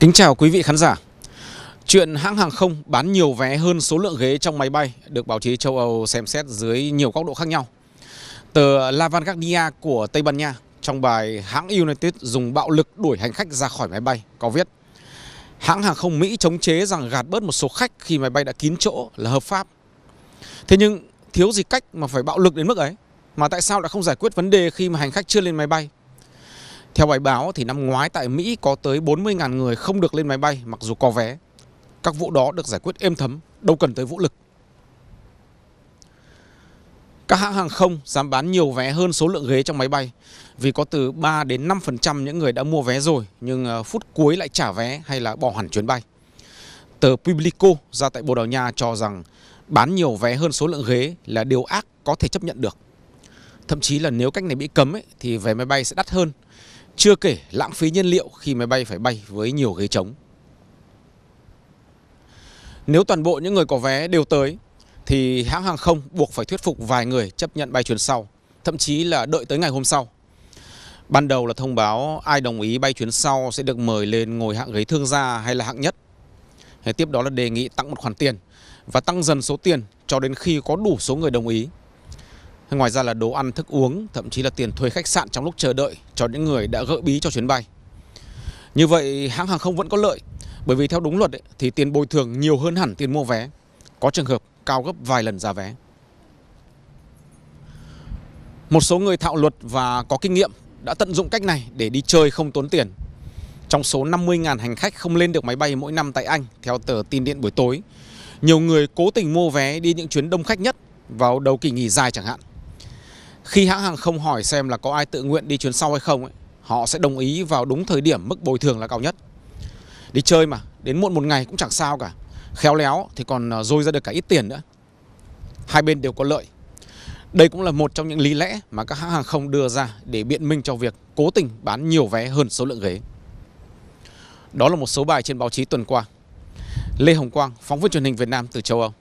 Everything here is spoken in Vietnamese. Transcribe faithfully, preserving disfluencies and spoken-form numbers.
Kính chào quý vị khán giả. Chuyện hãng hàng không bán nhiều vé hơn số lượng ghế trong máy bay được báo chí châu Âu xem xét dưới nhiều góc độ khác nhau. Tờ La Vanguardia của Tây Ban Nha trong bài hãng United dùng bạo lực đuổi hành khách ra khỏi máy bay có viết: hãng hàng không Mỹ chống chế rằng gạt bớt một số khách khi máy bay đã kín chỗ là hợp pháp. Thế nhưng thiếu gì cách mà phải bạo lực đến mức ấy, mà tại sao lại không giải quyết vấn đề khi mà hành khách chưa lên máy bay? Theo bài báo thì năm ngoái tại Mỹ có tới bốn mươi nghìn người không được lên máy bay mặc dù có vé. Các vụ đó được giải quyết êm thấm, đâu cần tới vũ lực. Các hãng hàng không dám bán nhiều vé hơn số lượng ghế trong máy bay vì có từ ba đến năm phần trăm những người đã mua vé rồi nhưng phút cuối lại trả vé hay là bỏ hẳn chuyến bay. Tờ Público ra tại Bồ Đào Nha cho rằng bán nhiều vé hơn số lượng ghế là điều ác có thể chấp nhận được. Thậm chí là nếu cách này bị cấm ấy, thì vé máy bay sẽ đắt hơn. Chưa kể lãng phí nhiên liệu khi máy bay phải bay với nhiều ghế trống. Nếu toàn bộ những người có vé đều tới thì hãng hàng không buộc phải thuyết phục vài người chấp nhận bay chuyến sau, thậm chí là đợi tới ngày hôm sau. Ban đầu là thông báo ai đồng ý bay chuyến sau sẽ được mời lên ngồi hạng ghế thương gia hay là hạng nhất. Thế tiếp đó là đề nghị tặng một khoản tiền và tăng dần số tiền cho đến khi có đủ số người đồng ý. Ngoài ra là đồ ăn, thức uống, thậm chí là tiền thuê khách sạn trong lúc chờ đợi cho những người đã gỡ bí cho chuyến bay. Như vậy hãng hàng không vẫn có lợi, bởi vì theo đúng luật ấy, thì tiền bồi thường nhiều hơn hẳn tiền mua vé, có trường hợp cao gấp vài lần giá vé. Một số người thạo luật và có kinh nghiệm đã tận dụng cách này để đi chơi không tốn tiền. Trong số năm mươi nghìn hành khách không lên được máy bay mỗi năm tại Anh, theo tờ Tin Điện Buổi Tối, nhiều người cố tình mua vé đi những chuyến đông khách nhất vào đầu kỳ nghỉ dài chẳng hạn. Khi hãng hàng không hỏi xem là có ai tự nguyện đi chuyến sau hay không ấy, họ sẽ đồng ý vào đúng thời điểm mức bồi thường là cao nhất. Đi chơi mà, đến muộn một ngày cũng chẳng sao cả. Khéo léo thì còn dôi ra được cả ít tiền nữa. Hai bên đều có lợi. Đây cũng là một trong những lý lẽ mà các hãng hàng không đưa ra để biện minh cho việc cố tình bán nhiều vé hơn số lượng ghế. Đó là một số bài trên báo chí tuần qua. Lê Hồng Quang, phóng viên truyền hình Việt Nam từ châu Âu.